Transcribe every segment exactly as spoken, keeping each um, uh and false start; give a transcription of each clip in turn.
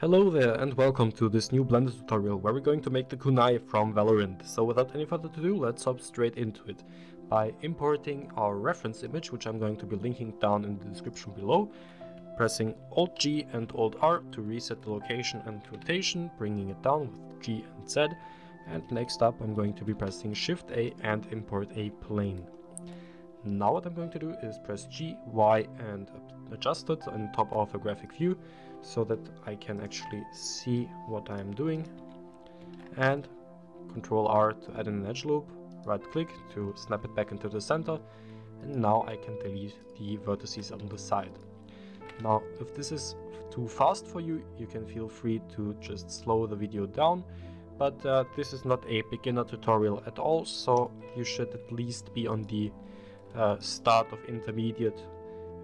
Hello there and welcome to this new Blender tutorial where we're going to make the kunai from Valorant. So without any further ado, let's hop straight into it by importing our reference image, which I'm going to be linking down in the description below, pressing Alt G and Alt R to reset the location and rotation, bringing it down with G and Z, and next up I'm going to be pressing Shift A and import a plane. Now what I'm going to do is press G, Y and adjust it on top of a graphic view so that I can actually see what I'm doing, and Control R to add an edge loop, right click to snap it back into the center, and now I can delete the vertices on the side. Now if this is too fast for you, you can feel free to just slow the video down. But uh, this is not a beginner tutorial at all, so you should at least be on the uh, start of intermediate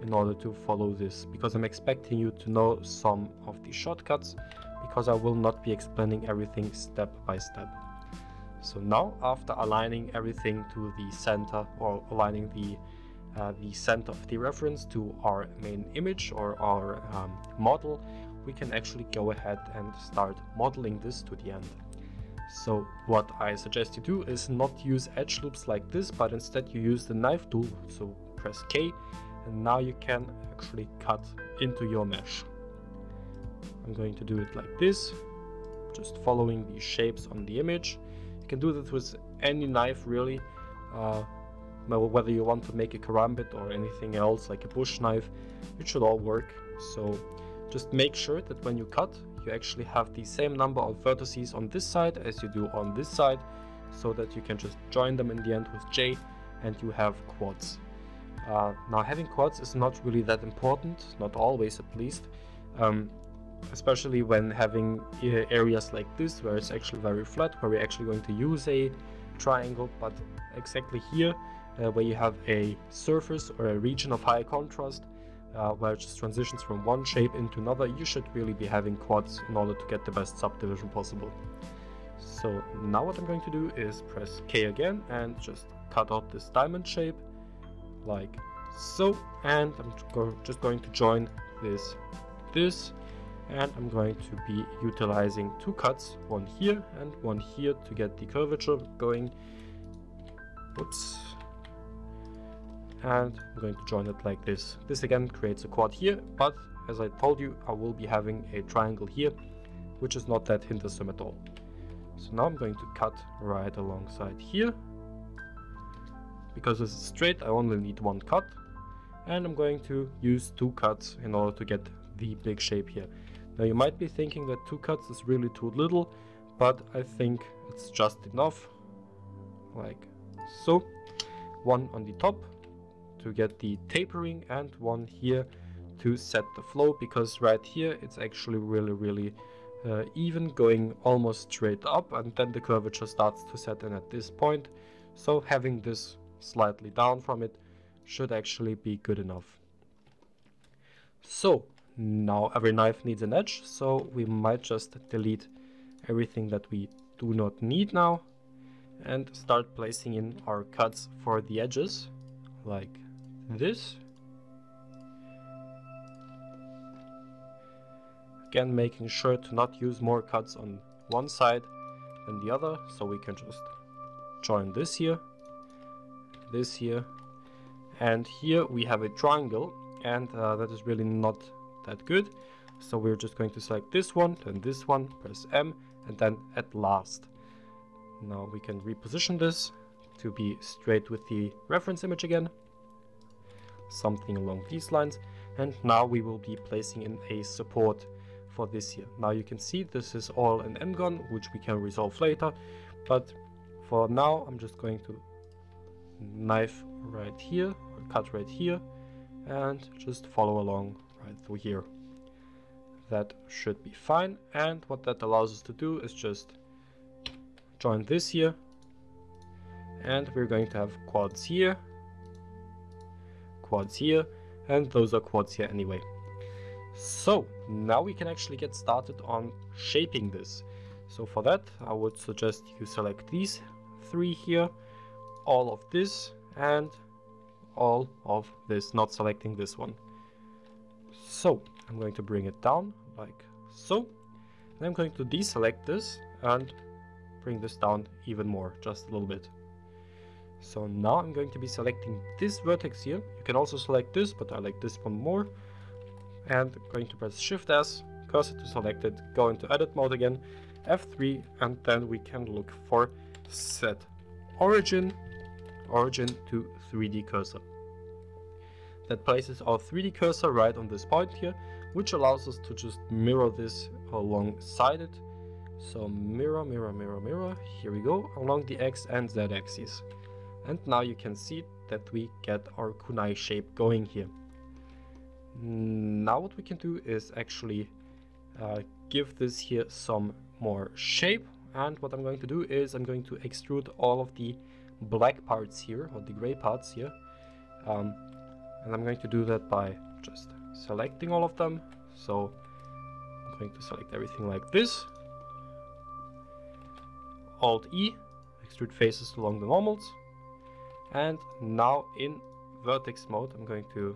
in order to follow this, because I'm expecting you to know some of the shortcuts, because I will not be explaining everything step by step. So now, after aligning everything to the center, or aligning the uh, the center of the reference to our main image or our um, model, we can actually go ahead and start modeling this to the end. So what I suggest you do is not use edge loops like this, but instead you use the knife tool, so press K, and now you can actually cut into your mesh. I'm going to do it like this, just following the shapes on the image. You can do this with any knife really, uh, whether you want to make a karambit or anything else like a bush knife, it should all work. So just make sure that when you cut, you actually have the same number of vertices on this side as you do on this side, so that you can just join them in the end with J and you have quads. Uh, now having quads is not really that important, not always at least, um, especially when having areas like this where it's actually very flat, where we're actually going to use a triangle, but exactly here uh, where you have a surface or a region of high contrast, Uh, where it just transitions from one shape into another, you should really be having quads in order to get the best subdivision possible. So now what I'm going to do is press K again and just cut out this diamond shape like so, and I'm go just going to join this this and I'm going to be utilizing two cuts, one here and one here, to get the curvature going. Oops. And I'm going to join it like this. This again creates a quad here, but as I told you, I will be having a triangle here, which is not that hindersome at all. So now I'm going to cut right alongside here. Because this is straight, I only need one cut. And I'm going to use two cuts in order to get the big shape here. Now you might be thinking that two cuts is really too little, but I think it's just enough. Like so. One on the top to get the tapering, and one here to set the flow, because right here it's actually really really uh, even, going almost straight up, and then the curvature starts to set in at this point, so having this slightly down from it should actually be good enough. So now every knife needs an edge, so we might just delete everything that we do not need now and start placing in our cuts for the edges like this, again making sure to not use more cuts on one side than the other, so we can just join this here, this here, and here we have a triangle, and uh, that is really not that good, so we're just going to select this one, then this one, press M, and then at last. Now we can reposition this to be straight with the reference image again, something along these lines, and now we will be placing in a support for this here. Now you can see this is all an ngon, which we can resolve later, but for now I'm just going to knife right here, or cut right here, and just follow along right through here. That should be fine, and what that allows us to do is just join this here, and we're going to have quads here, quads here, and those are quads here anyway. So now we can actually get started on shaping this. So for that, I would suggest you select these three here, all of this, and all of this, not selecting this one. So I'm going to bring it down like so, And I'm going to deselect this and bring this down even more, just a little bit. So now I'm going to be selecting this vertex here. You can also select this, but I like this one more. And I'm going to press Shift S, cursor to select it, go into edit mode again, F three, and then we can look for set origin, origin to three D cursor. That places our three D cursor right on this point here, which allows us to just mirror this alongside it. So mirror, mirror, mirror, mirror, here we go, along the X and Z axes. And now you can see that we get our kunai shape going here. Now what we can do is actually uh, give this here some more shape. And what I'm going to do is I'm going to extrude all of the black parts here, or the gray parts here. Um, and I'm going to do that by just selecting all of them. So I'm going to select everything like this. Alt E, extrude faces along the normals. And now in vertex mode, I'm going to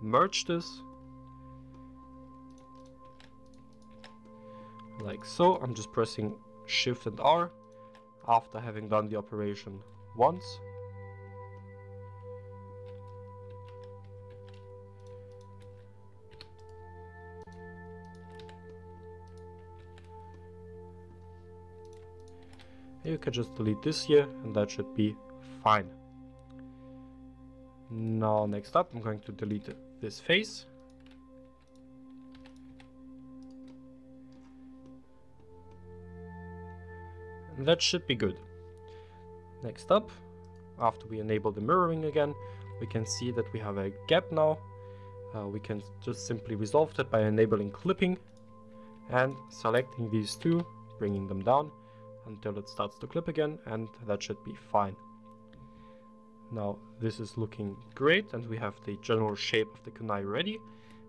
merge this like so. I'm just pressing Shift and R after having done the operation once. You can just delete this here and that should be fine. Now next up, I'm going to delete this face. And that should be good. Next up, after we enable the mirroring again, we can see that we have a gap now. Uh, we can just simply resolve that by enabling clipping and selecting these two, bringing them down until it starts to clip again, and that should be fine. Now this is looking great, and we have the general shape of the kunai ready,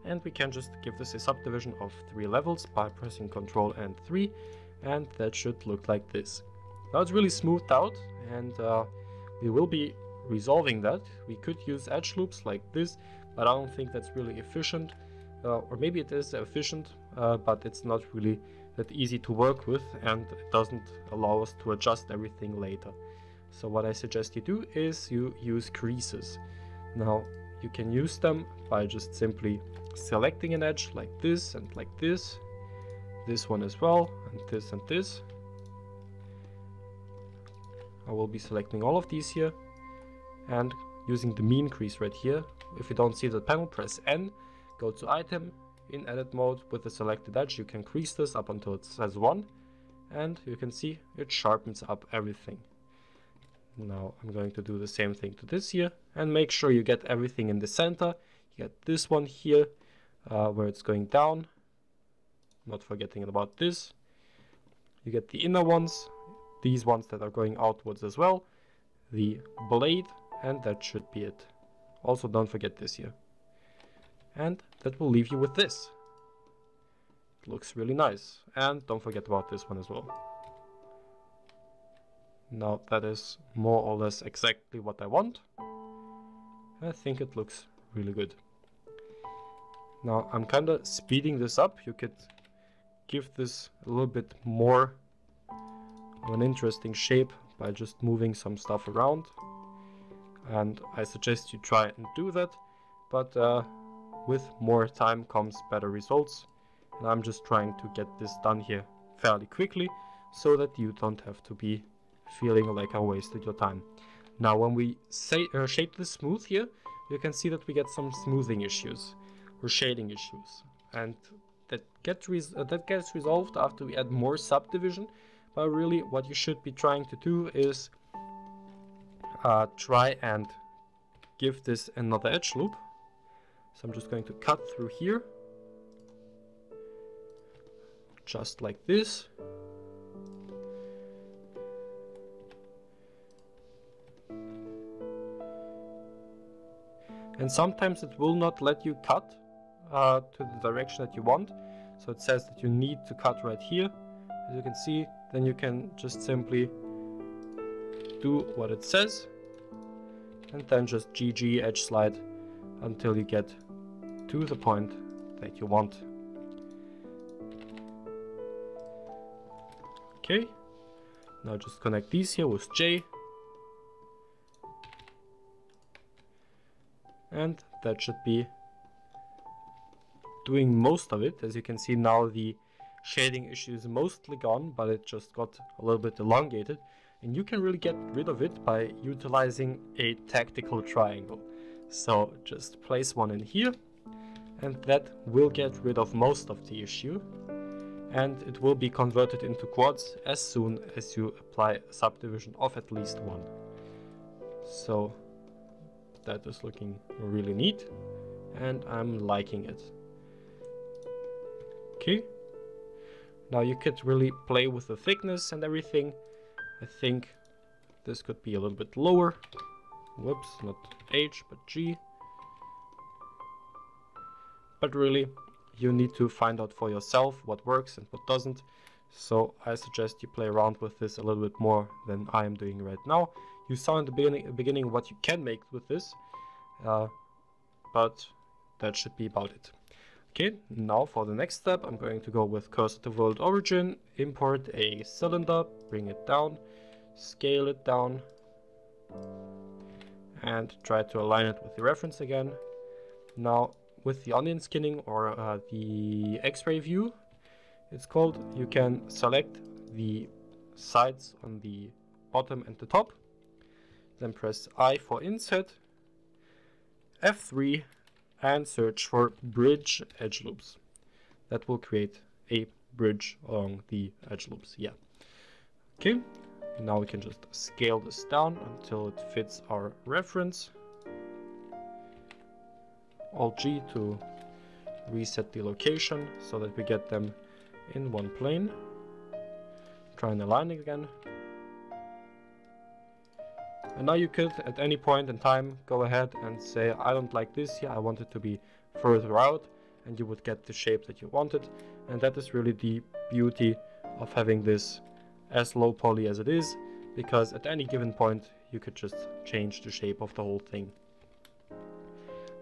and we can just give this a subdivision of three levels by pressing Ctrl and three, and that should look like this. Now it's really smoothed out, and uh, we will be resolving that. We could use edge loops like this, but I don't think that's really efficient, uh, or maybe it is efficient, uh, but it's not really that easy to work with, and it doesn't allow us to adjust everything later. So what I suggest you do is you use creases. Now you can use them by just simply selecting an edge like this and like this, this one as well, and this and this. I will be selecting all of these here and using the mean crease right here. If you don't see the panel, press N, go to item, in edit mode with the selected edge. You can crease this up until it says one, and you can see it sharpens up everything. Now I'm going to do the same thing to this here, and make sure you get everything in the center. You get this one here, uh, where it's going down, not forgetting about this. You get the inner ones, these ones that are going outwards as well, the blade, and that should be it. Also don't forget this here. And that will leave you with this. It looks really nice. And don't forget about this one as well. Now that is more or less exactly what I want. I think it looks really good. Now I'm kind of speeding this up. You could give this a little bit more of an interesting shape by just moving some stuff around. And I suggest you try and do that. But uh, with more time comes better results, and I'm just trying to get this done here fairly quickly so that you don't have to be feeling like I wasted your time. Now when we say, uh, shape this smooth here, you can see that we get some smoothing issues or shading issues, and that, get res uh, that gets resolved after we add more subdivision. But really what you should be trying to do is uh, try and give this another edge loop. So I'm just going to cut through here, just like this. And sometimes it will not let you cut uh, to the direction that you want. So it says that you need to cut right here. As you can see, then you can just simply do what it says. And then just G G edge slide until you get to the point that you want. Okay. Now just connect these here with J. And that should be doing most of it. As you can see now, the shading issue is mostly gone, but it just got a little bit elongated. And you can really get rid of it by utilizing a tactical triangle. So just place one in here, and that will get rid of most of the issue. And it will be converted into quads as soon as you apply subdivision of at least one. So that is looking really neat, and I'm liking it. Okay. Now you could really play with the thickness and everything. I think this could be a little bit lower. Whoops, not H, but G. But really, you need to find out for yourself what works and what doesn't. So I suggest you play around with this a little bit more than I am doing right now. You saw in the beginning, beginning what you can make with this, uh, but that should be about it. Okay, now for the next step, I'm going to go with cursor to world origin, import a cylinder, bring it down, scale it down, and try to align it with the reference again. Now, with the onion skinning or uh, the X-ray view, it's called, you can select the sides on the bottom and the top, then press I for inset, F three, and search for bridge edge loops. That will create a bridge along the edge loops. Yeah. Okay, now we can just scale this down until it fits our reference. Alt G to reset the location so that we get them in one plane. Try and align it again. And now you could at any point in time go ahead and say, I don't like this here, I want it to be further out, and you would get the shape that you wanted. And that is really the beauty of having this as low poly as it is, because at any given point you could just change the shape of the whole thing.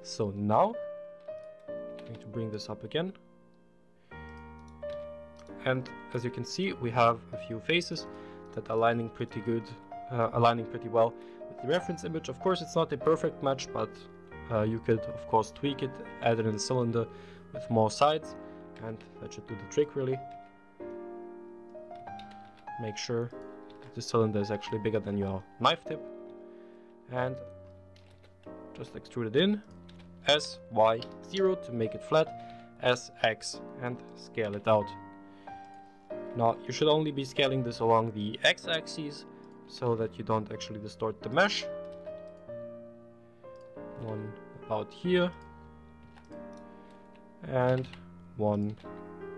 So now I'm going to bring this up again, and as you can see, we have a few faces that are aligning pretty good, uh, aligning pretty well with the reference image. Of course, it's not a perfect match, but uh, you could of course tweak it, add in a cylinder with more sides, and that should do the trick really. Make sure that the cylinder is actually bigger than your knife tip, and just extrude it in. S, Y, zero to make it flat, S, X, and scale it out. Now you should only be scaling this along the X axis so that you don't actually distort the mesh. One about here, and one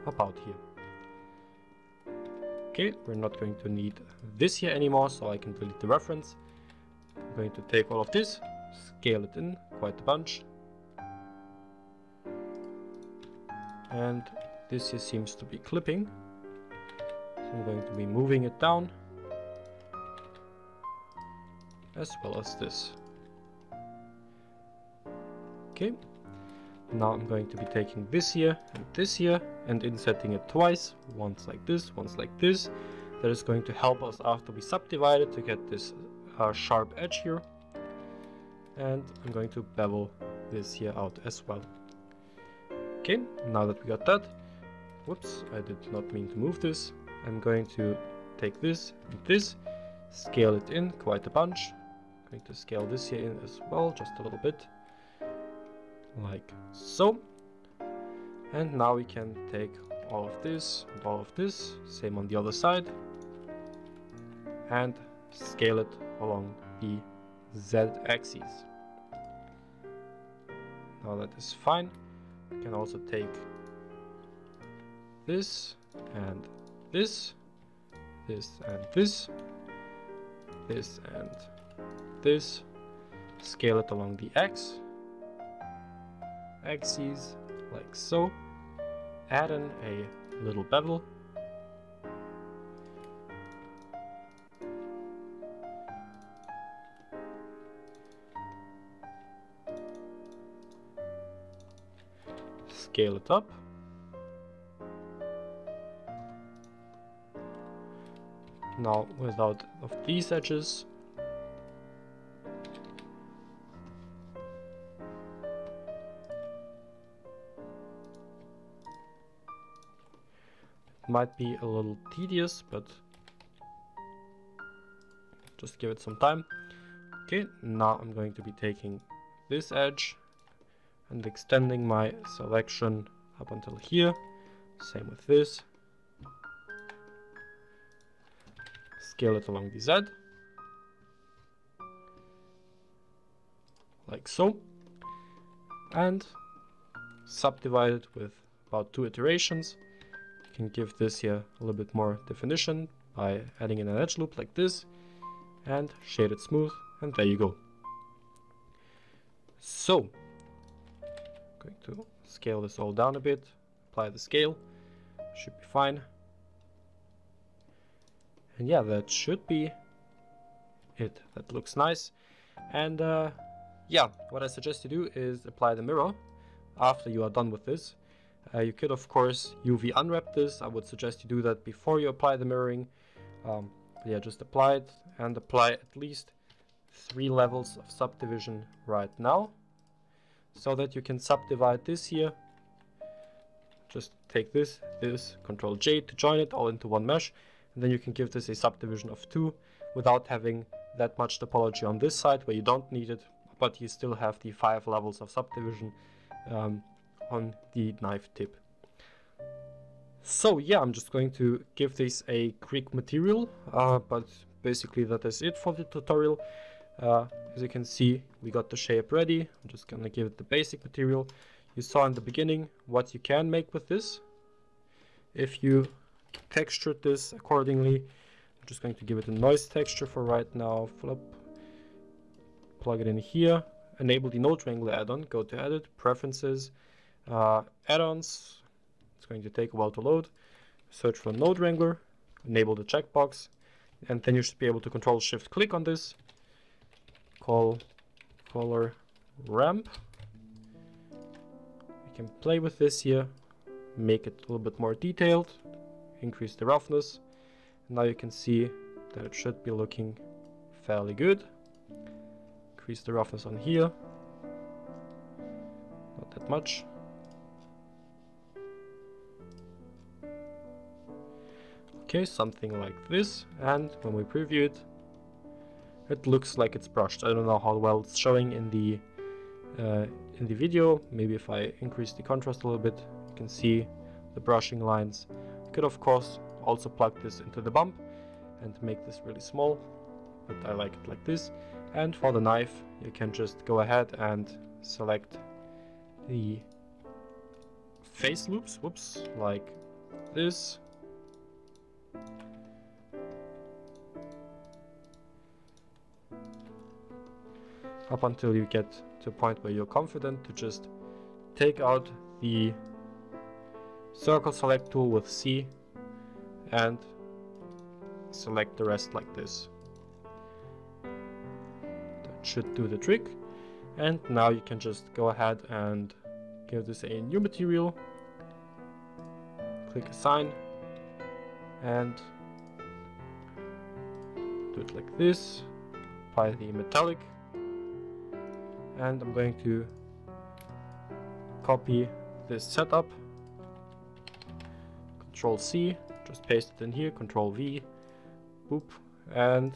about here. Okay, we're not going to need this here anymore, so I can delete the reference. I'm going to take all of this, scale it in quite a bunch, and this here seems to be clipping, so I'm going to be moving it down as well as this. Okay, now I'm going to be taking this here and this here and insetting it twice, once like this, once like this. That is going to help us after we subdivide it to get this uh, sharp edge here. And I'm going to bevel this here out as well. Okay, now that we got that, whoops, I did not mean to move this. I'm going to take this and this, scale it in quite a bunch. I'm going to scale this here in as well, just a little bit, like so. And now we can take all of this and all of this, same on the other side, and scale it along the Z-axis. Now that is fine. You can also take this and this, this and this, this and this, scale it along the X axis like so, add in a little bevel, scale it up, now without of these edges. It might be a little tedious, but just give it some time. Okay, now I'm going to be taking this edge and extending my selection up until here. Same with this. Scale it along the Z, like so, and subdivide it with about two iterations. You can give this here a little bit more definition by adding in an edge loop like this, and shade it smooth, and there you go. So, going to scale this all down a bit, apply the scale, should be fine. And yeah, that should be it. That looks nice. And uh, yeah, what I suggest you do is apply the mirror after you are done with this. Uh, you could, of course, U V unwrap this. I would suggest you do that before you apply the mirroring. Um, yeah, just apply it and apply at least three levels of subdivision right now, so that you can subdivide this here. Just take this, this, Control J to join it all into one mesh. And then you can give this a subdivision of two without having that much topology on this side where you don't need it, but you still have the five levels of subdivision um, on the knife tip. So yeah, I'm just going to give this a quick material, uh, but basically that is it for the tutorial. Uh, as you can see, we got the shape ready. I'm just gonna give it the basic material. You saw in the beginning what you can make with this if you textured this accordingly. I'm just going to give it a noise texture for right now. Flip, plug it in here, enable the Node Wrangler add-on, go to edit, preferences, uh, add-ons. It's going to take a while to load. Search for Node Wrangler, enable the checkbox, and then you should be able to control shift click on this. Call color ramp. You can play with this here, make it a little bit more detailed, increase the roughness. Now you can see that it should be looking fairly good. Increase the roughness on here, not that much. Okay, something like this, and when we preview it, it looks like it's brushed. I don't know how well it's showing in the uh, in the video. Maybe if I increase the contrast a little bit, you can see the brushing lines. Could of course also plug this into the bump and make this really small, but I like it like this. And for the knife, you can just go ahead and select the face loops, whoops, like this, up until you get to a point where you're confident to just take out the circle select tool with C and select the rest like this. That should do the trick. And now you can just go ahead and give this a new material, click assign, and do it like this. Apply the metallic, and I'm going to copy this setup, Control C, just paste it in here, Control V, boop, and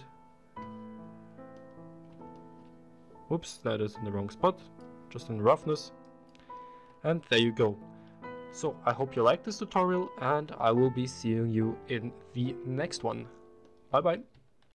whoops, that is in the wrong spot, just in roughness, and there you go. So I hope you liked this tutorial, and I will be seeing you in the next one. Bye bye.